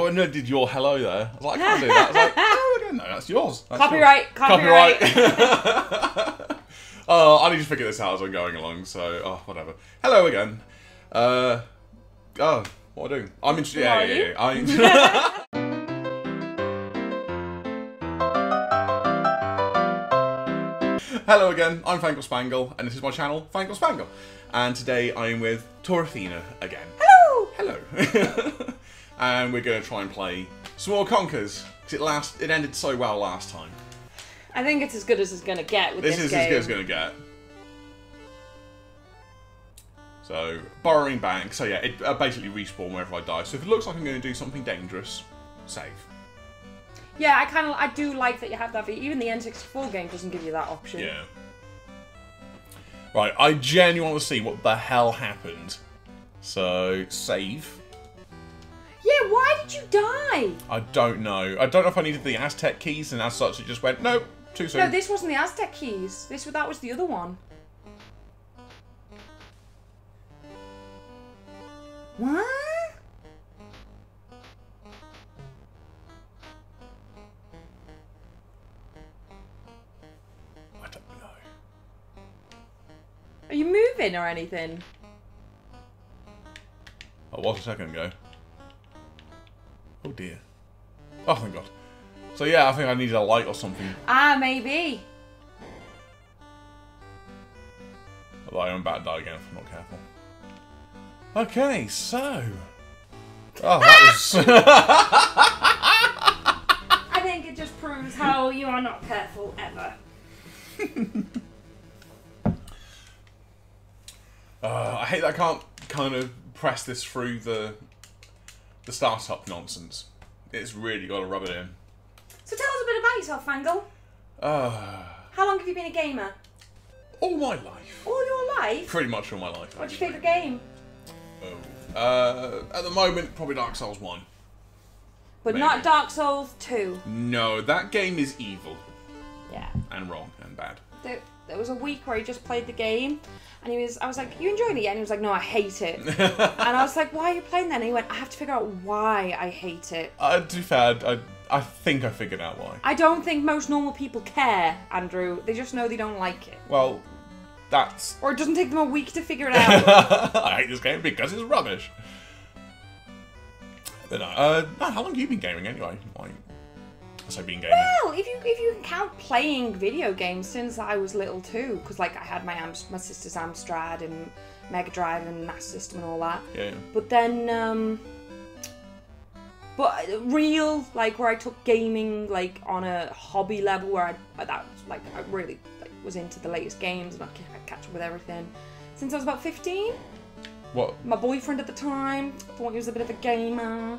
I never did your hello there. I was like, I can't do that. I was like, oh, I don't know, that's yours. That's copyright. Oh, I need to figure this out as I'm going along, so, oh, whatever. Hello again. Oh, what am I doing? I'm in. Yeah, yeah, yeah. Hello again, I'm Fangle Spangle, and this is my channel, Fangle Spangle. And today I am with Torathena again. Hello! Hello. And we're going to try and play Small Conkers, because it ended so well last time. I think it's as good as it's going to get with this game. This is as good as it's going to get. So, borrowing bank. So yeah, it basically respawn wherever I die. So if it looks like I'm going to do something dangerous, save. Yeah, I do like that you have that. Even the N64 game doesn't give you that option. Yeah. Right, I genuinely want to see what the hell happened. So, save. Yeah, why did you die? I don't know. I don't know if I needed the Aztec keys, and as such it just went, nope, too soon. No, this wasn't the Aztec keys. That was the other one. What? I don't know. Are you moving or anything? I was a second ago. Oh dear. Oh, thank God. So yeah, I think I needed a light or something. Ah, maybe. Although I'm about to die again if I'm not careful. Okay, so... Oh, that was... I think it just proves how you are not careful ever. I hate that I can't kind of press this through the... The startup nonsense. It's really got to rub it in. So tell us a bit about yourself, Fangle. How long have you been a gamer? All my life. All your life? Pretty much all my life. What's your favourite game? Oh. At the moment, probably Dark Souls 1. But maybe. Not Dark Souls 2. No, that game is evil. Yeah. And wrong and bad. There was a week where he just played the game, and I was like, you enjoying it yet? And he was like, no, I hate it. And I was like, why are you playing that? And he went, I have to figure out why I hate it. To be fair, I think I figured out why. I don't think most normal people care, Andrew. They just know they don't like it. Well, that's... Or it doesn't take them a week to figure it out. I hate this game because it's rubbish. Then how long have you been gaming anyway? Well, if you count playing video games since I was little too, because like I had my sister's Amstrad and Mega Drive and NAS system and all that. Yeah. Yeah. But then, but real like where I took gaming like on a hobby level where I really was into the latest games and I'd catch up with everything since I was about 15. What? My boyfriend at the time thought he was a bit of a gamer.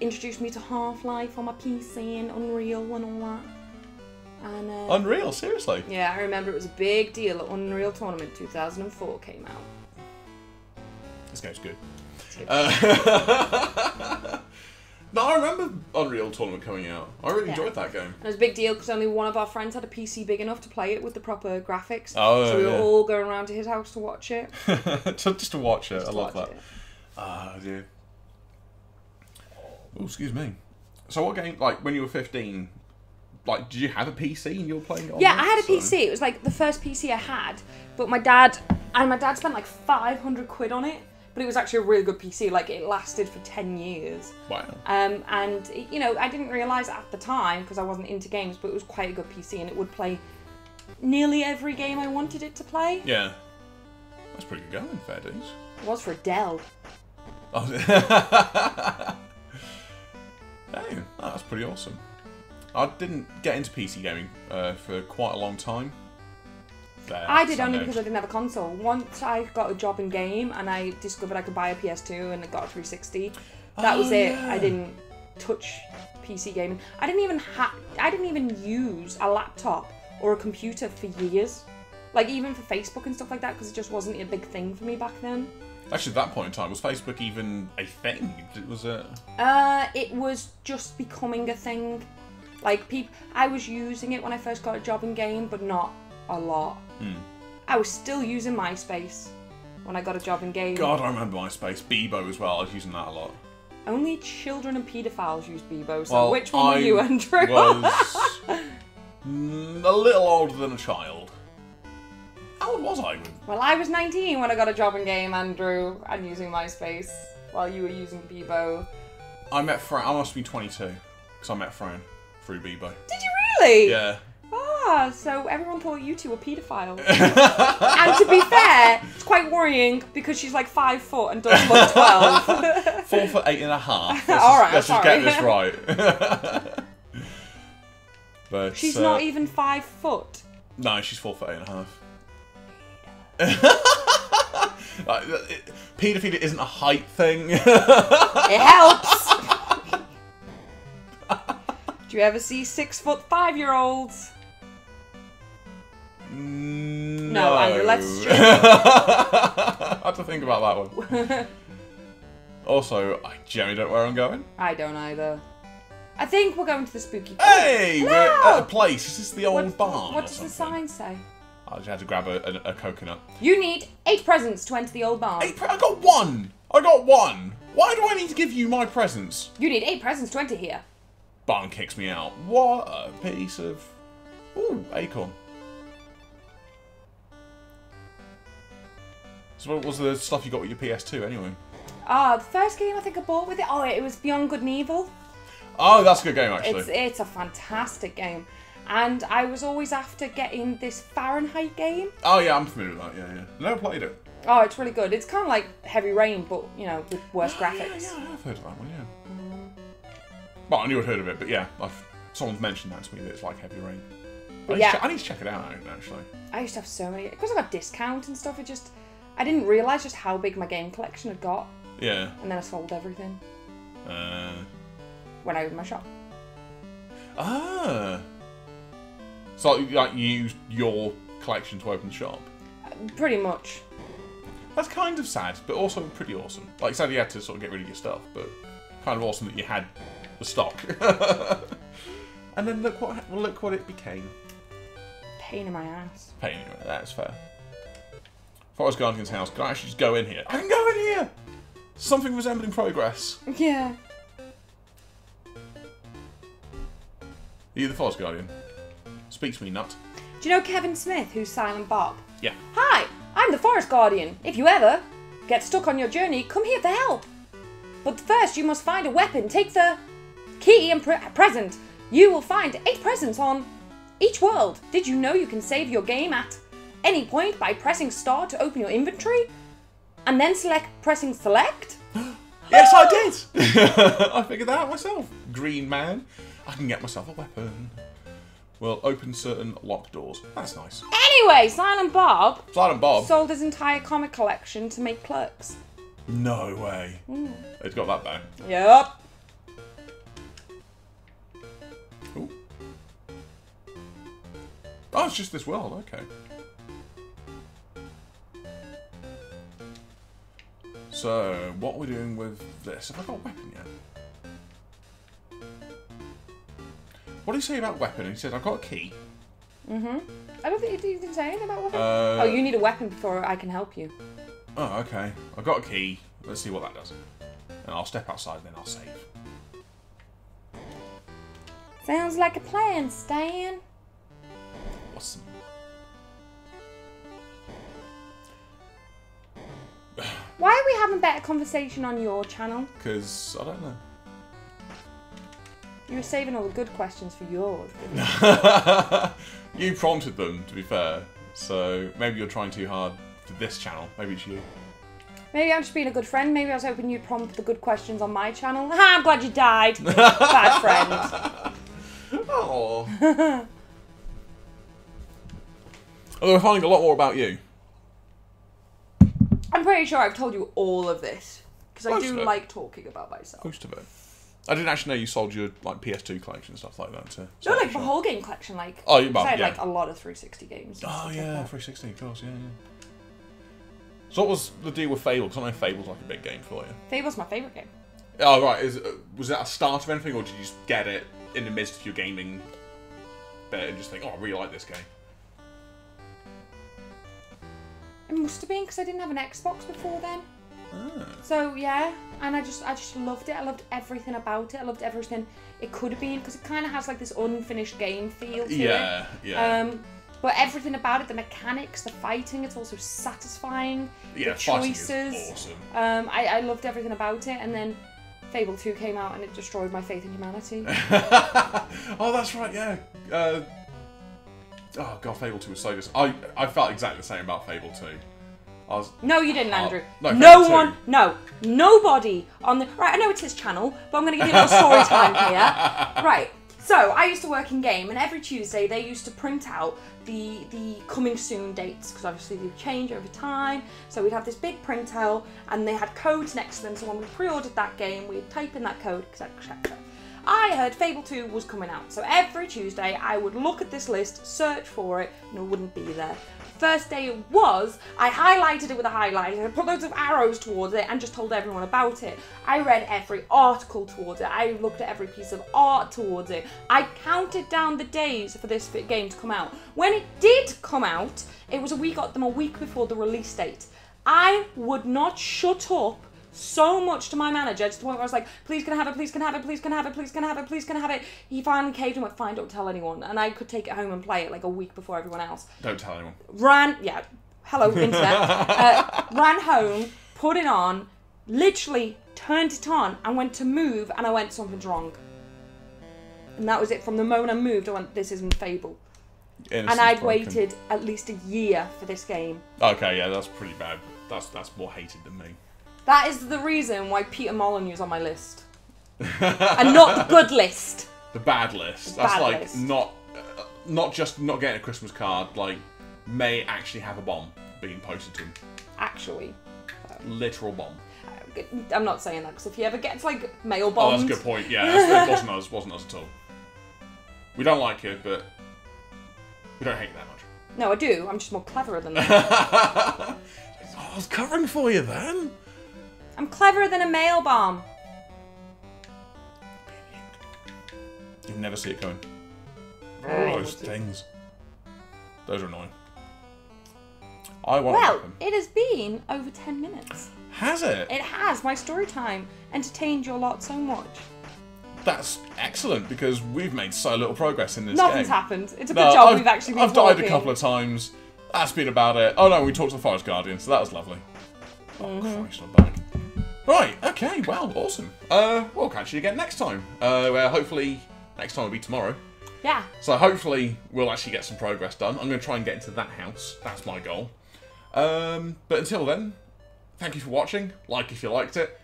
Introduced me to Half-Life on my PC and Unreal and all that. And, Unreal? Seriously? Yeah, I remember it was a big deal that Unreal Tournament 2004 came out. This game's good. No, I remember Unreal Tournament coming out. I really enjoyed that game. And it was a big deal because only one of our friends had a PC big enough to play it with the proper graphics. Oh, so we were all going around to his house to watch it. Just to watch it. I love that. Oh, dear. Oh, excuse me. So what game, like, when you were 15, like, did you have a PC and you were playing it on? Yeah, I had a PC. It was, like, the first PC I had, but my dad spent, like, 500 quid on it, but it was actually a really good PC. Like, it lasted for 10 years. Wow. And, you know, I didn't realise at the time, because I wasn't into games, but it was quite a good PC, and it would play nearly every game I wanted it to play. Yeah. That's pretty good going, fair dues. It was for Dell. Oh, hey, that's pretty awesome. I didn't get into PC gaming for quite a long time. I did only because I didn't have a console. Once I got a job in game and I discovered I could buy a PS2 and I got a 360. That was it. Yeah. I didn't touch PC gaming. I didn't even use a laptop or a computer for years. Like even for Facebook and stuff like that, because it just wasn't a big thing for me back then. Actually, at that point in time, was Facebook even a thing? Was it? It was just becoming a thing. Like, I was using it when I first got a job in game, but not a lot. Hmm. I was still using MySpace when I got a job in game. God, I remember MySpace. Bebo as well. I was using that a lot. Only children and paedophiles use Bebo, so well, which one were you, Andrew? Was a little older than a child. How old was I? Well, I was 19 when I got a job in game, Andrew, and using MySpace while you were using Bebo. I met Fran. I must be 22, because I met Fran through Bebo. Did you really? Yeah. Ah, so everyone thought you two were paedophiles. And to be fair, it's quite worrying because she's like 5 foot and doesn't look 12. 4 foot 8 and a half. Alright, let's just get this right. But, she's not even 5 foot. No, she's 4 foot 8 and a half. Like, paedophilia isn't a height thing. It helps. Do you ever see 6 foot 5-year-olds? No, Andrew, let's just... I have to think about that one. Also, I generally don't know where I'm going. I don't either. I think we're going to the spooky place. Hey! No! We're at a place. Is this the old barn? What does the sign say? I just had to grab a coconut. You need 8 presents to enter the old barn. I got one! I got one! Why do I need to give you my presents? You need 8 presents to enter here. Barn kicks me out. What a piece of... Ooh, acorn. So what was the stuff you got with your PS2 anyway? Ah, the first game I think I bought with it, it was Beyond Good and Evil. Oh, that's a good game actually. It's a fantastic game. And I was always after getting this Fahrenheit game. Oh yeah, I'm familiar with that, yeah. Never played it. Oh, it's really good. It's kind of like Heavy Rain, but, you know, with worse graphics. Yeah, I've heard of that one, yeah. Well, I knew I'd heard of it, but yeah, someone's mentioned that to me, that it's like Heavy Rain. But yeah. I need to check it out, actually. I used to have so many, because I got discount and stuff, I didn't realise just how big my game collection had got. Yeah. And then I sold everything. When I opened my shop. Ah. So like, you used your collection to open the shop? Pretty much. That's kind of sad, but also pretty awesome. Like, sad you had to sort of get rid of your stuff, but kind of awesome that you had the stock. And then look what it became. Pain in my ass. Pain in my ass, that's fair. If I was Guardian's house, could I actually just go in here? I can go in here! Something resembling progress. Yeah. Are you the Forest Guardian? Speak to me, nut. Do you know Kevin Smith, who's Silent Bob? Yeah. Hi, I'm the Forest Guardian. If you ever get stuck on your journey, come here for help. But first you must find a weapon. Take the key and present. You will find 8 presents on each world. Did you know you can save your game at any point by pressing star to open your inventory and then pressing select? Yes, I did! I figured that out myself. Green man. I can get myself a weapon. We'll open certain locked doors. That's nice. Anyway, Silent Bob sold his entire comic collection to make Clerks. No way. Mm. It's got that bang. Yep. Ooh. Oh, it's just this world, okay. So, what are we doing with this? Have I got a weapon yet? What did he say about weapon? He said, I've got a key. Mm-hmm. I don't think he didn't say anything about weapon. Oh, you need a weapon before I can help you. Oh, okay. I've got a key. Let's see what that does. And I'll step outside and then I'll save. Sounds like a plan, Stan. Awesome. Why are we having a better conversation on your channel? Because, I don't know. You were saving all the good questions for yours. You prompted them, to be fair. So, maybe you're trying too hard for this channel. Maybe it's you. Maybe I'm just being a good friend. Maybe I was hoping you'd prompt the good questions on my channel. Ha, I'm glad you died. Bad friend. Oh. Although we're finding a lot more about you. I'm pretty sure I've told you all of this because I do like talking about myself. Most of it. I didn't actually know you sold your like PS2 collection and stuff like that to. No, like the whole game collection, like. Oh, you might. I had like a lot of 360 games. Oh yeah, 360, of course, yeah. So what was the deal with Fable? Because I know Fable's like a big game for you. Fable's my favourite game. Oh right, was that a start of anything, or did you just get it in the midst of your gaming bit and just think, oh, I really like this game? It must have been because I didn't have an Xbox before then. Oh. So yeah, and I just loved it. I loved everything about it. I loved everything it could have been, because it kind of has like this unfinished game feel to it. Yeah. But everything about it, the mechanics, the fighting, it's also satisfying. Yeah, the choices. Is awesome. I loved everything about it, and then Fable 2 came out and it destroyed my faith in humanity. Oh, that's right, yeah. Oh god, Fable 2 was so good. I felt exactly the same about Fable 2. No, you didn't, Andrew. Nobody on the... Right, I know it's his channel, but I'm going to give you a little story time here. Right. So, I used to work in game, and every Tuesday they used to print out the coming soon dates, because obviously they change over time. So we'd have this big printout, and they had codes next to them, so when we pre-ordered that game, we'd type in that code, etc. I heard Fable 2 was coming out, so every Tuesday I would look at this list, search for it, and it wouldn't be there. First day it was, I highlighted it with a highlighter, I put loads of arrows towards it and just told everyone about it. I read every article towards it, I looked at every piece of art towards it. I counted down the days for this game to come out. When it did come out, it was we got them a week before the release date. I would not shut up so much to my manager, to the point where I was like, please can I have it, please can I have it, please can I have it, please can I have it, please can I have it. He finally caved and went, fine, don't tell anyone. And I could take it home and play it like a week before everyone else. Don't tell anyone. Yeah, hello internet. Ran home, put it on, literally turned it on and went to move and I went, something's wrong. And that was it. From the moment I moved, I went, this isn't Fable. Innocent and I'd waited at least a year for this game. Okay, yeah, that's pretty bad. That's more hated than me. That is the reason why Peter Molyneux is on my list. And not the good list. The bad list. That's bad like list. Not just not getting a Christmas card, like may actually have a bomb being posted to him. Actually. Literal bomb. I'm not saying that, because if you ever get like mail bombs. Oh, that's a good point. Yeah, it wasn't us at all. We don't like it, but we don't hate it that much. No, I do. I'm just more cleverer than that. Oh, I was covering for you then. I'm cleverer than a mail bomb. You'll never see it coming. Oh, those things. Those are annoying. I won't. Well, it has been over 10 minutes. Has it? It has. My story time entertained you a lot so much. That's excellent, because we've made so little progress in this game. Nothing's happened. It's a good job we've actually been talking. I've died a couple of times. That's been about it. Oh no, we talked to the Forest Guardian, so that was lovely. Oh, Christ, I'm back. Right, okay, well, awesome. We'll catch you again next time. Where hopefully next time will be tomorrow. Yeah. So hopefully we'll actually get some progress done. I'm going to try and get into that house. That's my goal. But until then, thank you for watching. Like if you liked it.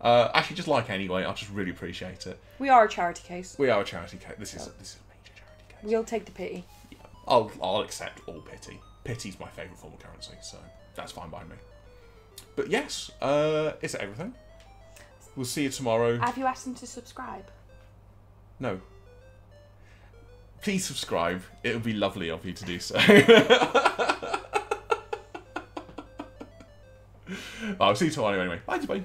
Actually, just like anyway. I just really appreciate it. We are a charity case. We are a charity case. This is a major charity case. We'll take the pity. Yeah, I'll accept all pity. Pity's my favourite form of currency, so that's fine by me. But yes, is that everything? We'll see you tomorrow. Have you asked them to subscribe? No. Please subscribe. It would be lovely of you to do so. I'll see you tomorrow anyway. Bye, bye.